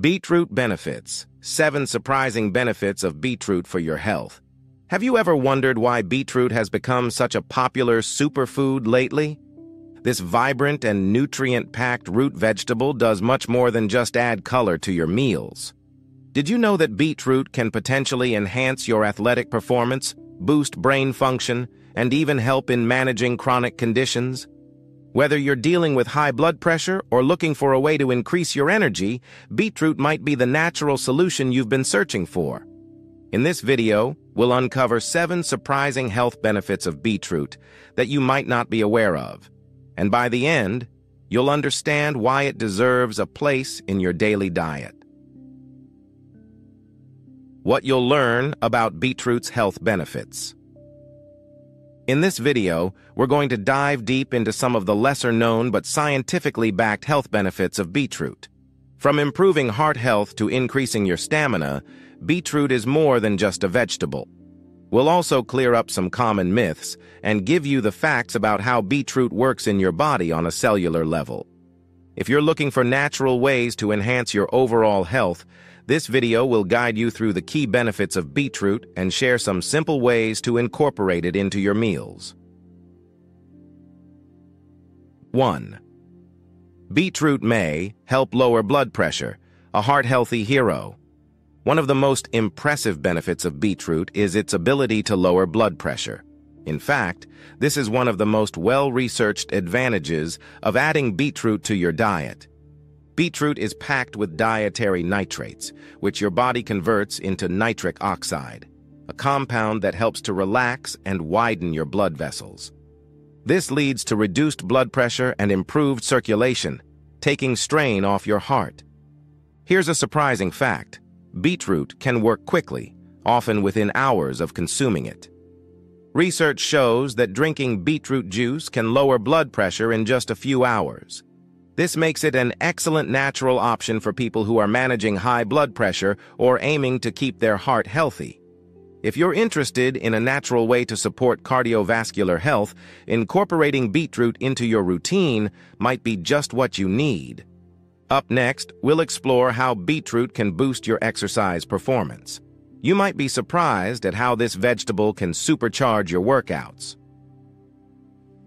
Beetroot benefits. 7 surprising benefits of beetroot for your health. Have you ever wondered why beetroot has become such a popular superfood lately? This vibrant and nutrient-packed root vegetable does much more than just add color to your meals. Did you know that beetroot can potentially enhance your athletic performance, boost brain function, and even help in managing chronic conditions? Whether you're dealing with high blood pressure or looking for a way to increase your energy, beetroot might be the natural solution you've been searching for. In this video, we'll uncover 7 surprising health benefits of beetroot that you might not be aware of. And by the end, you'll understand why it deserves a place in your daily diet. What you'll learn about beetroot's health benefits. In this video, we're going to dive deep into some of the lesser-known but scientifically backed health benefits of beetroot. From improving heart health to increasing your stamina, beetroot is more than just a vegetable. We'll also clear up some common myths and give you the facts about how beetroot works in your body on a cellular level. If you're looking for natural ways to enhance your overall health, this video will guide you through the key benefits of beetroot and share some simple ways to incorporate it into your meals. 1. Beetroot may help lower blood pressure, a heart-healthy hero. One of the most impressive benefits of beetroot is its ability to lower blood pressure. In fact, this is one of the most well-researched advantages of adding beetroot to your diet. Beetroot is packed with dietary nitrates, which your body converts into nitric oxide, a compound that helps to relax and widen your blood vessels. This leads to reduced blood pressure and improved circulation, taking strain off your heart. Here's a surprising fact: beetroot can work quickly, often within hours of consuming it. Research shows that drinking beetroot juice can lower blood pressure in just a few hours. This makes it an excellent natural option for people who are managing high blood pressure or aiming to keep their heart healthy. If you're interested in a natural way to support cardiovascular health, incorporating beetroot into your routine might be just what you need. Up next, we'll explore how beetroot can boost your exercise performance. You might be surprised at how this vegetable can supercharge your workouts.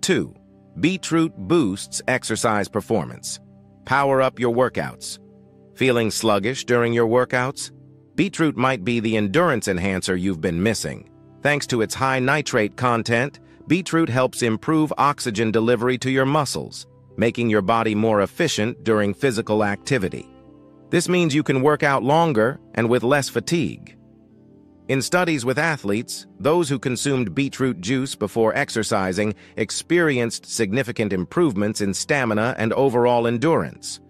2. Beetroot boosts exercise performance. Power up your workouts. Feeling sluggish during your workouts? Beetroot might be the endurance enhancer you've been missing. Thanks to its high nitrate content, beetroot helps improve oxygen delivery to your muscles, making your body more efficient during physical activity. This means you can work out longer and with less fatigue. In studies with athletes, those who consumed beetroot juice before exercising experienced significant improvements in stamina and overall endurance.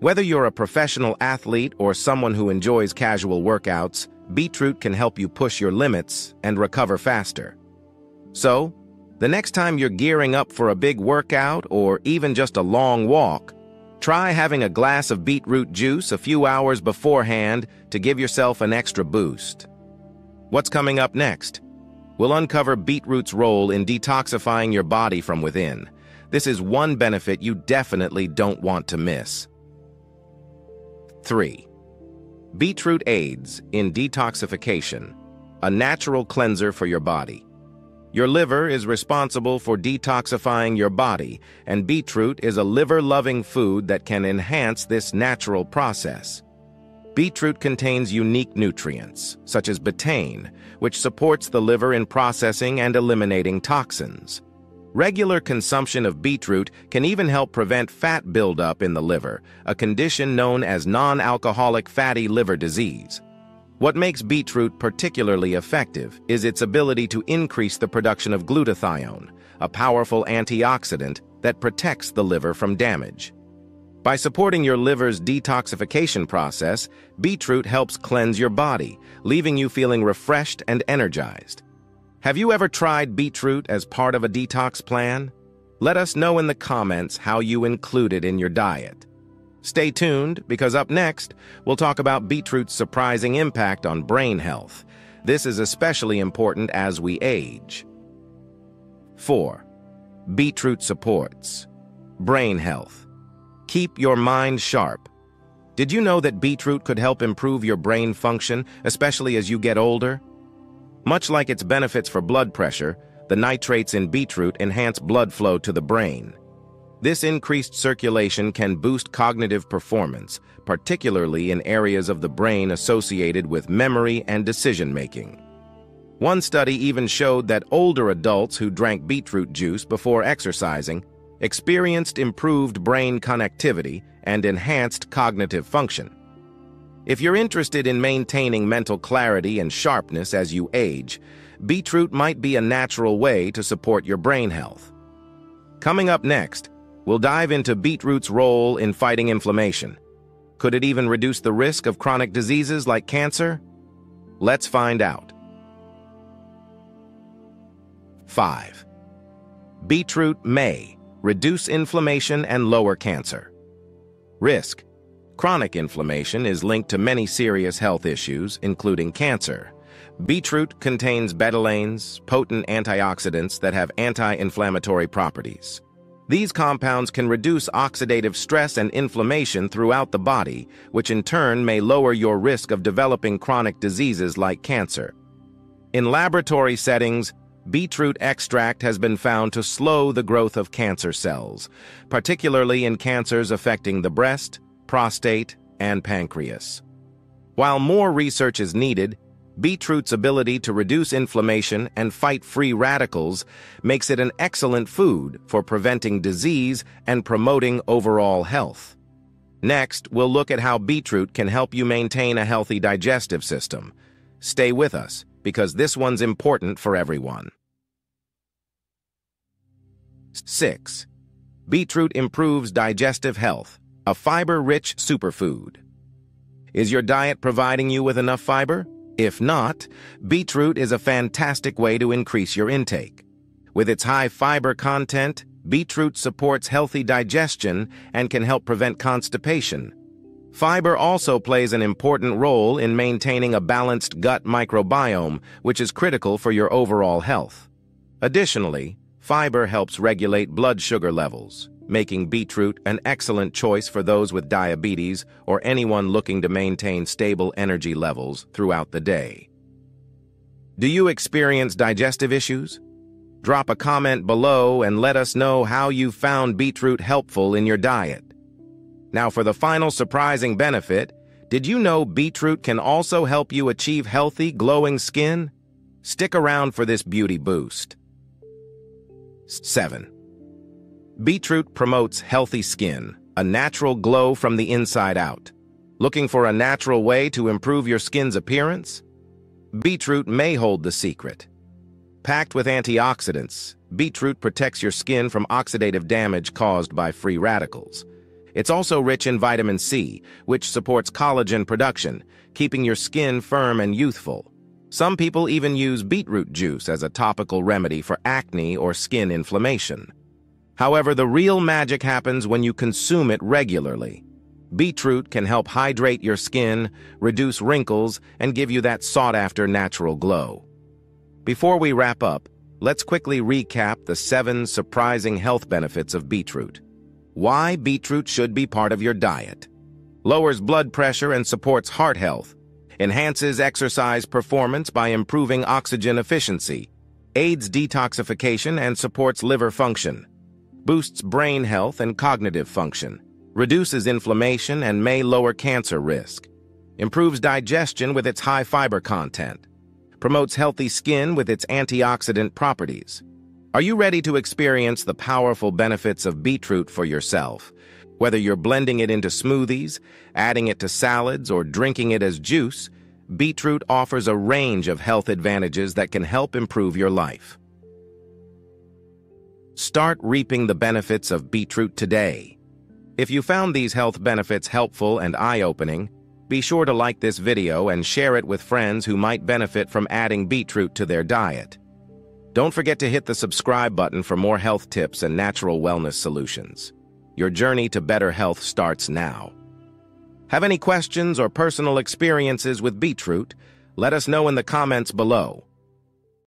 Whether you're a professional athlete or someone who enjoys casual workouts, beetroot can help you push your limits and recover faster. So, the next time you're gearing up for a big workout or even just a long walk, try having a glass of beetroot juice a few hours beforehand to give yourself an extra boost. What's coming up next? We'll uncover beetroot's role in detoxifying your body from within. This is one benefit you definitely don't want to miss. 3. Beetroot aids in detoxification, a natural cleanser for your body. Your liver is responsible for detoxifying your body, and beetroot is a liver-loving food that can enhance this natural process. Beetroot contains unique nutrients, such as betaine, which supports the liver in processing and eliminating toxins. Regular consumption of beetroot can even help prevent fat buildup in the liver, a condition known as non-alcoholic fatty liver disease. What makes beetroot particularly effective is its ability to increase the production of glutathione, a powerful antioxidant that protects the liver from damage. By supporting your liver's detoxification process, beetroot helps cleanse your body, leaving you feeling refreshed and energized. Have you ever tried beetroot as part of a detox plan? Let us know in the comments how you include it in your diet. Stay tuned, because up next, we'll talk about beetroot's surprising impact on brain health. This is especially important as we age. 4. Beetroot supports brain health. Keep your mind sharp. Did you know that beetroot could help improve your brain function, especially as you get older? Much like its benefits for blood pressure, the nitrates in beetroot enhance blood flow to the brain. This increased circulation can boost cognitive performance, particularly in areas of the brain associated with memory and decision-making. One study even showed that older adults who drank beetroot juice before exercising experienced improved brain connectivity and enhanced cognitive function. If you're interested in maintaining mental clarity and sharpness as you age, beetroot might be a natural way to support your brain health. Coming up next, we'll dive into beetroot's role in fighting inflammation. Could it even reduce the risk of chronic diseases like cancer? Let's find out. 5. Beetroot may reduce inflammation and lower cancer. Risk. Chronic inflammation is linked to many serious health issues, including cancer. Beetroot contains betalains, potent antioxidants that have anti-inflammatory properties. These compounds can reduce oxidative stress and inflammation throughout the body, which in turn may lower your risk of developing chronic diseases like cancer. In laboratory settings, beetroot extract has been found to slow the growth of cancer cells, particularly in cancers affecting the breast, prostate, and pancreas. While more research is needed, beetroot's ability to reduce inflammation and fight free radicals makes it an excellent food for preventing disease and promoting overall health. Next, we'll look at how beetroot can help you maintain a healthy digestive system. Stay with us, because this one's important for everyone. 6. Beetroot improves digestive health. A fiber-rich superfood. Is your diet providing you with enough fiber? If not, beetroot is a fantastic way to increase your intake. With its high fiber content, beetroot supports healthy digestion and can help prevent constipation. Fiber also plays an important role in maintaining a balanced gut microbiome, which is critical for your overall health. Additionally, fiber helps regulate blood sugar levels, making beetroot an excellent choice for those with diabetes or anyone looking to maintain stable energy levels throughout the day. Do you experience digestive issues? Drop a comment below and let us know how you found beetroot helpful in your diet. Now for the final surprising benefit, did you know beetroot can also help you achieve healthy, glowing skin? Stick around for this beauty boost. 7. Beetroot promotes healthy skin, a natural glow from the inside out. Looking for a natural way to improve your skin's appearance? Beetroot may hold the secret. Packed with antioxidants, beetroot protects your skin from oxidative damage caused by free radicals. It's also rich in vitamin C, which supports collagen production, keeping your skin firm and youthful. Some people even use beetroot juice as a topical remedy for acne or skin inflammation. However, the real magic happens when you consume it regularly. Beetroot can help hydrate your skin, reduce wrinkles, and give you that sought-after natural glow. Before we wrap up, let's quickly recap the 7 surprising health benefits of beetroot. Why beetroot should be part of your diet. Lowers blood pressure and supports heart health. Enhances exercise performance by improving oxygen efficiency. Aids detoxification and supports liver function. Boosts brain health and cognitive function, reduces inflammation and may lower cancer risk, improves digestion with its high fiber content, promotes healthy skin with its antioxidant properties. Are you ready to experience the powerful benefits of beetroot for yourself? Whether you're blending it into smoothies, adding it to salads, or drinking it as juice, beetroot offers a range of health advantages that can help improve your life. Start reaping the benefits of beetroot today. If you found these health benefits helpful and eye-opening, be sure to like this video and share it with friends who might benefit from adding beetroot to their diet. Don't forget to hit the subscribe button for more health tips and natural wellness solutions. Your journey to better health starts now. Have any questions or personal experiences with beetroot? Let us know in the comments below.